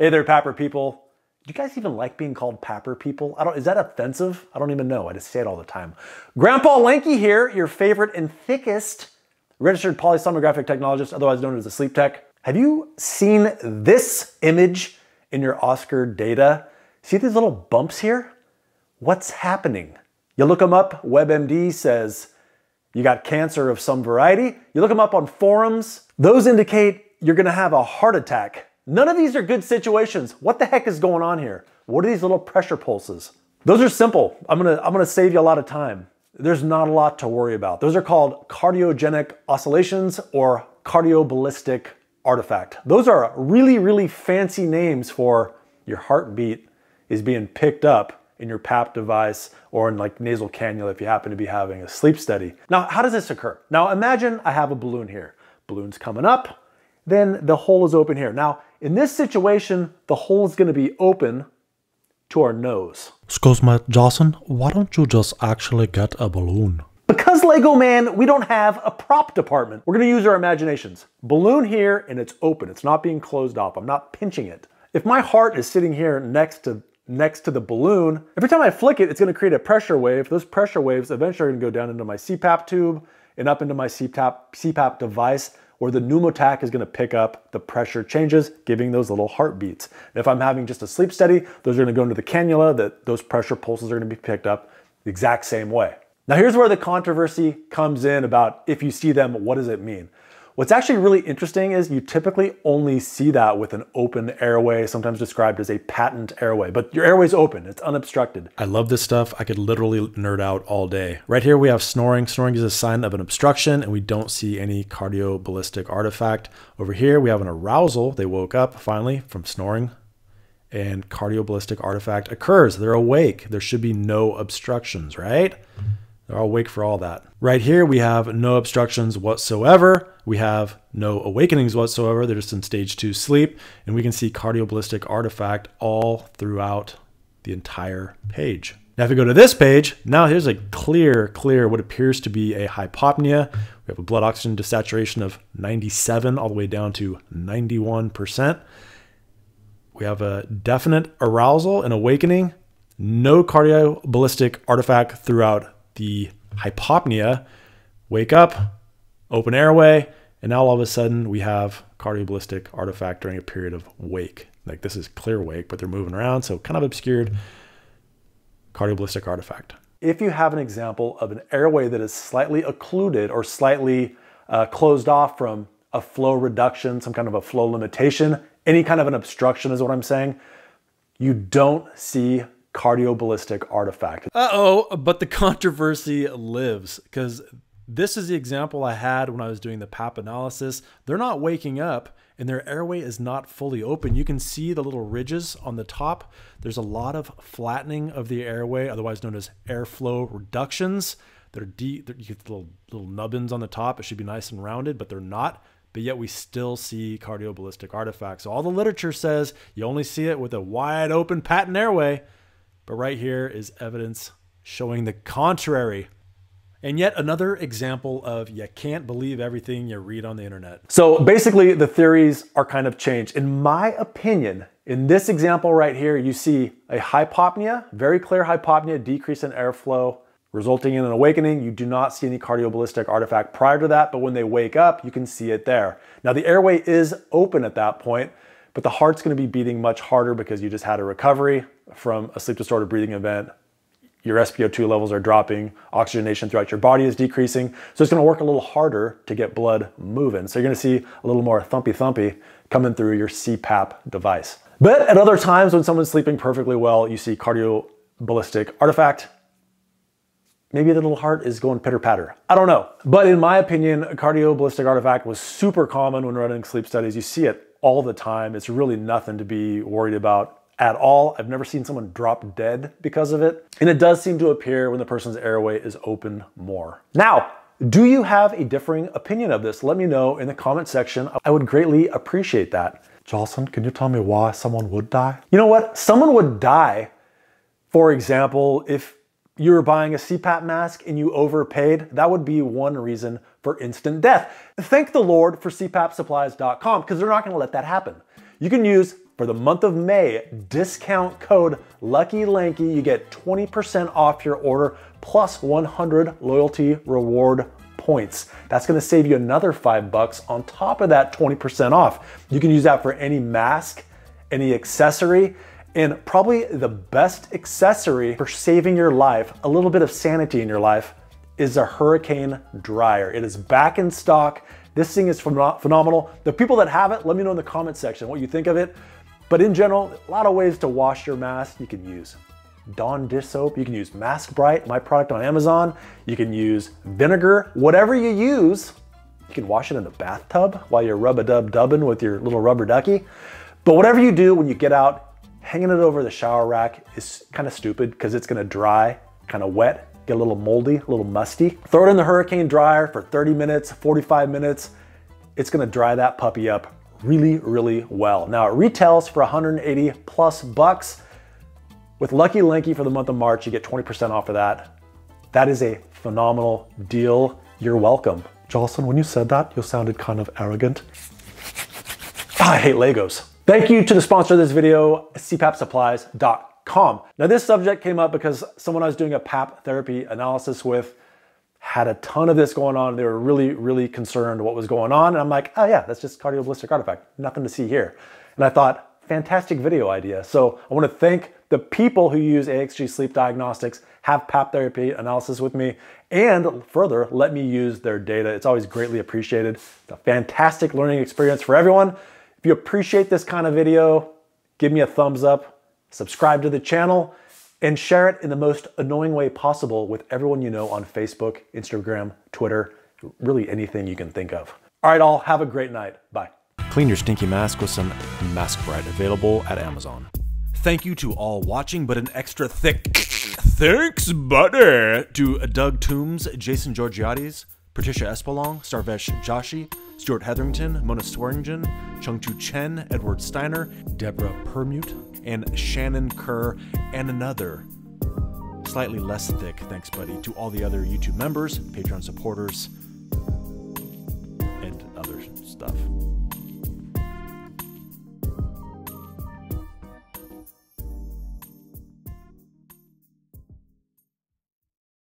Hey there, Papper people. Do you guys even like being called Papper people? Is that offensive? I don't even know. I just say it all the time. Grandpa Lanky here, your favorite and thickest registered polysomnographic technologist, otherwise known as a sleep tech. Have you seen this image in your OSCAR data? See these little bumps here? What's happening? You look them up, WebMD says you got cancer of some variety. You look them up on forums, those indicate you're gonna have a heart attack. None of these are good situations. What the heck is going on here? What are these little pressure pulses? Those are simple. I'm gonna save you a lot of time. There's not a lot to worry about. Those are called cardiogenic oscillations or cardioballistic artifact. Those are really, really fancy names for your heartbeat is being picked up in your PAP device or in like nasal cannula if you happen to be having a sleep study. Now, how does this occur? Now, imagine I have a balloon here. Balloon's coming up, then the hole is open here. Now, in this situation, the hole is going to be open to our nose. Cosmo Dawson, why don't you just actually get a balloon? Because Lego Man, we don't have a prop department. We're going to use our imaginations. Balloon here and it's open. It's not being closed off. I'm not pinching it. If my heart is sitting here next to the balloon, every time I flick it, it's going to create a pressure wave. Those pressure waves eventually are going to go down into my CPAP tube and up into my CPAP device, or the pneumotach is gonna pick up the pressure changes, giving those little heartbeats. And if I'm having just a sleep study, those are gonna go into the cannula, that those pressure pulses are gonna be picked up the exact same way. Now here's where the controversy comes in about if you see them, what does it mean? What's actually really interesting is you typically only see that with an open airway, sometimes described as a patent airway, but your airway's open, it's unobstructed. I love this stuff. I could literally nerd out all day. Right here we have snoring. Snoring is a sign of an obstruction and we don't see any cardioballistic artifact. Over here we have an arousal. They woke up finally from snoring and cardioballistic artifact occurs. They're awake. There should be no obstructions, right? They're awake for all that. Right here, we have no obstructions whatsoever. We have no awakenings whatsoever. They're just in stage 2 sleep. And we can see cardioballistic artifact all throughout the entire page. Now, if we go to this page, now here's a clear, what appears to be a hypopnea. We have a blood oxygen desaturation of 97 all the way down to 91%. We have a definite arousal and awakening. No cardioballistic artifact throughout the hypopnea. Wake up, open airway, and now all of a sudden we have cardioballistic artifact during a period of wake. Like this is clear wake, but they're moving around, so kind of obscured cardioballistic artifact. If you have an example of an airway that is slightly occluded or slightly closed off from a flow reduction, some kind of a flow limitation, any kind of an obstruction is what I'm saying, you don't see cardioballistic artifact. Uh-oh, but the controversy lives, because this is the example I had when I was doing the PAP analysis. They're not waking up and their airway is not fully open. You can see the little ridges on the top. There's a lot of flattening of the airway, otherwise known as airflow reductions. They're deep, you get little nubbins on the top. It should be nice and rounded, but they're not. But yet we still see cardioballistic artifacts. So all the literature says you only see it with a wide open patent airway. But right here is evidence showing the contrary. And yet another example of you can't believe everything you read on the internet. So basically the theories are kind of changed. In my opinion, in this example right here, you see a hypopnea, very clear hypopnea, decrease in airflow, resulting in an awakening. You do not see any cardioballistic artifact prior to that, but when they wake up, you can see it there. Now the airway is open at that point, but the heart's gonna be beating much harder because you just had a recovery from a sleep disordered breathing event. Your SpO2 levels are dropping, oxygenation throughout your body is decreasing. So it's gonna work a little harder to get blood moving. So you're gonna see a little more thumpy coming through your CPAP device. But at other times when someone's sleeping perfectly well, you see cardioballistic artifact. Maybe the little heart is going pitter-patter. I don't know. But in my opinion, cardioballistic artifact was super common when running sleep studies. You see it all the time. It's really nothing to be worried about at all. I've never seen someone drop dead because of it. And it does seem to appear when the person's airway is open more. Now, do you have a differing opinion of this? Let me know in the comment section. I would greatly appreciate that. Jocelyn, can you tell me why someone would die? You know what? Someone would die, for example, if you were buying a CPAP mask and you overpaid. That would be one reason for instant death. Thank the Lord for cpapsupplies.com, because they're not gonna let that happen. You can use For the month of May, discount code LuckyLanky, you get 20% off your order plus 100 loyalty reward points. That's gonna save you another $5 on top of that 20% off. You can use that for any mask, any accessory, and probably the best accessory for saving your life, a little bit of sanity in your life, is a Hurricane dryer. It is back in stock. This thing is phenomenal. The people that have it, let me know in the comment section what you think of it. But in general, a lot of ways to wash your mask. You can use Dawn dish soap. You can use Mask Bright, my product on Amazon. You can use vinegar. Whatever you use, you can wash it in the bathtub while you're rub-a-dub-dubbing with your little rubber ducky. But whatever you do when you get out, hanging it over the shower rack is kind of stupid because it's gonna dry, kind of wet, get a little moldy, a little musty. Throw it in the Hurricane dryer for 30 minutes, 45 minutes. It's gonna dry that puppy up really, really well. Now it retails for 180 plus bucks. With Lucky Lanky for the month of March, you get 20% off of that. That is a phenomenal deal. You're welcome. Jocelyn, when you said that, you sounded kind of arrogant. I hate Legos. Thank you to the sponsor of this video, cpapsupplies.com. Now this subject came up because someone I was doing a PAP therapy analysis with had a ton of this going on. They were really, really concerned what was going on. And I'm like, oh yeah, that's just cardioblistic artifact. Nothing to see here. And I thought, fantastic video idea. So I want to thank the people who use AXG sleep diagnostics, have PAP therapy analysis with me, and further, let me use their data. It's always greatly appreciated. It's a fantastic learning experience for everyone. If you appreciate this kind of video, give me a thumbs up, subscribe to the channel, and share it in the most annoying way possible with everyone you know on Facebook, Instagram, Twitter, really anything you can think of. All right, all, have a great night. Bye. Clean your stinky mask with some Mask Bright, available at Amazon. Thank you to all watching, but an extra thick thanks, buddy, to Doug Toombs, Jason Georgiades, Patricia Espalong, Sarvesh Joshi, Stuart Hetherington, Mona Swearingen, Chung-Too Chen, Edward Steiner, Deborah Permute, and Shannon Kerr, and another slightly less thick thanks, buddy, to all the other YouTube members, Patreon supporters,